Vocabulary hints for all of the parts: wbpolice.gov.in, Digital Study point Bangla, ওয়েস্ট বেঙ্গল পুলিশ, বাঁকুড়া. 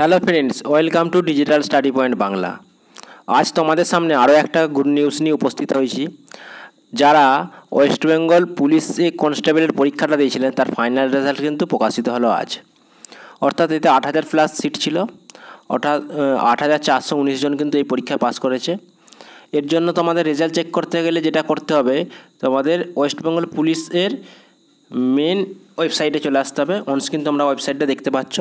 Hello friends, welcome to digital study point Bangla. আজ তোমাদের সামনে আরও একটা গুড নিউজ নিয়ে উপস্থিত হয়েছি। যারা ওয়েস্ট বেঙ্গল পুলিশে কনস্টেবলের পরীক্ষাটা দিয়েছিলেন, তার ফাইনাল রেজাল্ট কিন্তু প্রকাশিত হলো আজ। অর্থাৎ এতে 8,000+ সিট ছিল, অর্থাৎ 8,419 জন কিন্তু এই পরীক্ষা পাস করেছে। এর জন্য তোমাদের রেজাল্ট চেক করতে গেলে যেটা করতে হবে, তোমাদের ওয়েস্ট বেঙ্গল পুলিশের মেন ওয়েবসাইটে চলে আসতে হবে। অনস কিন্তু আমরা ওয়েবসাইটটা দেখতে পাচ্ছ,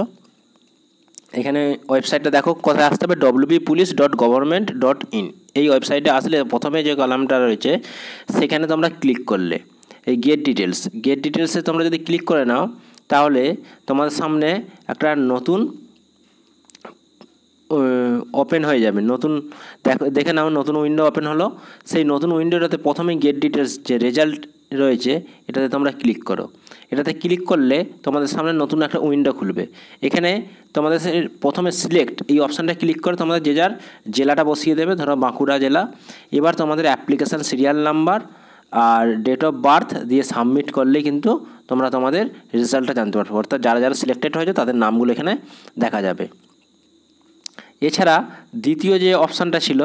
এখানে ওয়েবসাইটটা দেখো কোথায় আসতে হবে, wbpolice.gov.in। এই ওয়েবসাইটে আসলে প্রথমে যে কলামটা রয়েছে সেখানে তোমরা ক্লিক করলে এই গেট ডিটেলসে তোমরা যদি ক্লিক করে নাও, তাহলে তোমাদের সামনে একটা নতুন ওপেন হয়ে যাবে। নতুন দেখে নাও, নতুন উইন্ডো ওপেন হলো। সেই নতুন উইন্ডোটাতে প্রথমে গেট ডিটেলস যে রেজাল্ট রয়েছে এটাতে তোমরা ক্লিক করো। এটাতে ক্লিক করলে তোমাদের সামনে নতুন একটা উইন্ডো খুলবে। এখানে তোমাদের প্রথমে সিলেক্ট এই অপশানটা ক্লিক করে তোমাদের যে যার জেলাটা বসিয়ে দেবে, ধরো বাঁকুড়া জেলা। এবার তোমাদের অ্যাপ্লিকেশান সিরিয়াল নাম্বার আর ডেট অফ বার্থ দিয়ে সাবমিট করলে কিন্তু তোমরা তোমাদের রেজাল্টটা জানতে পারবে। অর্থাৎ যারা যারা সিলেক্টেড হয়েছে তাদের নামগুলো এখানে দেখা যাবে। এছাড়া দ্বিতীয় যে অপশানটা ছিল,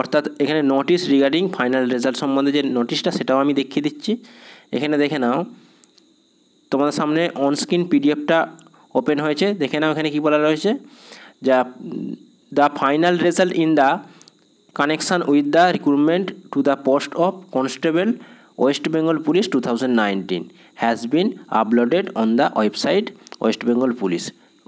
অর্থাৎ এখানে নোটিশ রিগার্ডিং ফাইনাল রেজাল্ট সম্বন্ধে যে নোটিশটা, সেটাও আমি দেখিয়ে দিচ্ছি। এখানে দেখে নাও, তোমাদের সামনে অনস্ক্রিন পিডিএফটা ওপেন হয়েছে। দেখে নাও এখানে কী বলা রয়েছে, যা the final result in the connection with the recruitment to the post of constable ওয়েস্ট বেঙ্গল পুলিশ 2019 has been uploaded on the website ওয়েস্ট বেঙ্গল পুলিশ।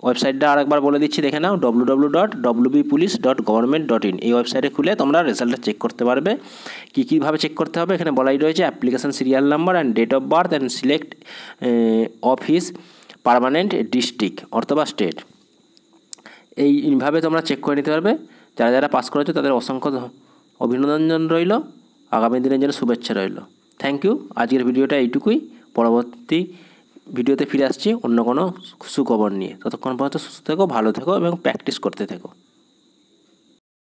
ওয়েবসাইটটা আরেকবার বলে দিচ্ছি, দেখে নাও www.wbpolice.gov.in। এই ওয়েবসাইটে খুলে তোমরা রেজাল্টটা চেক করতে পারবে। কী কীভাবে চেক করতে হবে এখানে বলাই রয়েছে, application serial number and date of birth and select of his permanent district অথবা স্টেট। এইভাবে তোমরা চেক করে নিতে পারবে। যারা যারা পাস করেছো তাদের অসংখ্য অভিনন্দন রইল, আগামী দিনের জন্য শুভেচ্ছা রইল। Thank you. আজকের ভিডিওটা এইটুকুই। পরবর্তী ভিডিওতে ফিরে আসছি অন্য কোনো সুখবর নিয়ে। ততক্ষণ পর্যন্ত সুস্থ থেকো, ভালো থেকো এবং প্র্যাকটিস করতে থেকো।